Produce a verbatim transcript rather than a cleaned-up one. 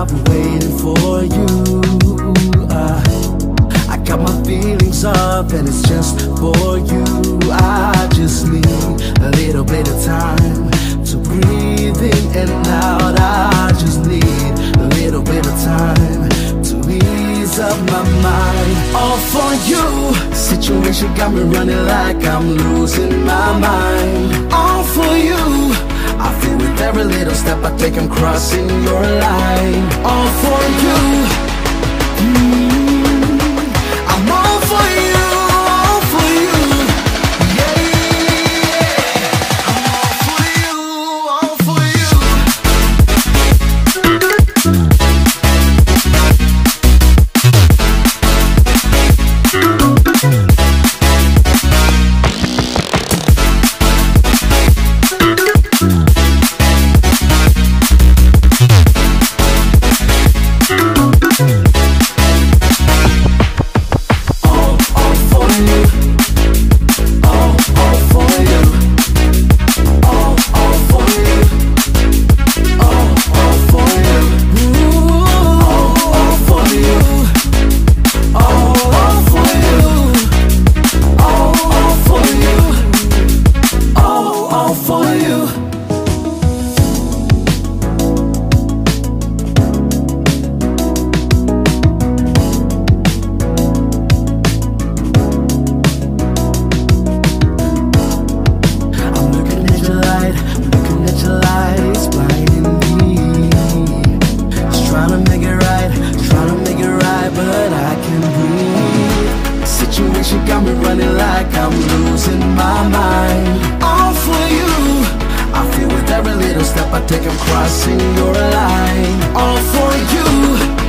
I've been waiting for you. uh, I got my feelings up and it's just for you. I just need a little bit of time to breathe in and out. I just need a little bit of time to ease up my mind. All for you. Situation got me running like I'm losing my mind. All for you. I feel with every little step I take I'm crossing your line. All for you. mm, I'm all for you, all for you. Yeah, yeah, I'm all for you, all for you. Step I take, I'm crossing your line. All for you.